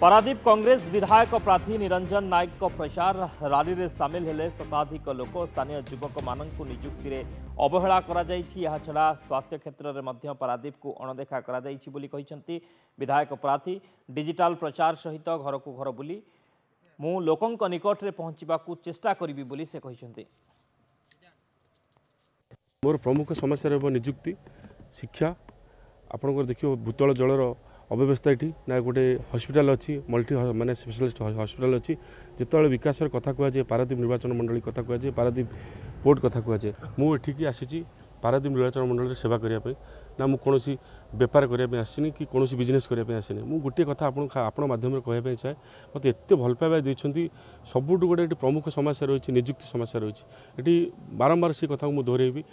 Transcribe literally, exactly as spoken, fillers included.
पारादीप कांग्रेस विधायक प्रार्थी निरंजन नायक प्रचार राली में सामिल हेले शताधिक लोक स्थानीय युवक मान निजुक्ति में अवहेला छड़ा स्वास्थ्य क्षेत्र में पारादीप को अणदेखा विधायक प्रार्थी डिजिटल प्रचार सहित घर को घर बुली मु लोक निकट में पहुंचा चेष्टा करी से मोर प्रमुख समस्या रहा निजुक्ति शिक्षा आपंकर देखिए भूतल जलर अव्यवस्था ये ना गोटे हस्पिटाल अच्छी मल्टी मानने स्पेशलिस्ट हस्पिटाल अच्छी जिते विकास कथा कहुए पारादीप निर्वाचन मंडली कथा कहुए पारादीप पोर्ट कथा कहुए मुझे आसी पारादीप निर्वाचन मंडल सेवा करने ना मुझे कौन बेपार करने आसीनी कि कौन बिजनेस करने आसीनी मुझे गोटे कथा आपध्यम कहवाई चाहे मत एत भल पाइबा देखते सबुठ गोटे प्रमुख समस्या रही निजुक्ति समस्या रही बारंबार से कथा मुझे दोहरेबी।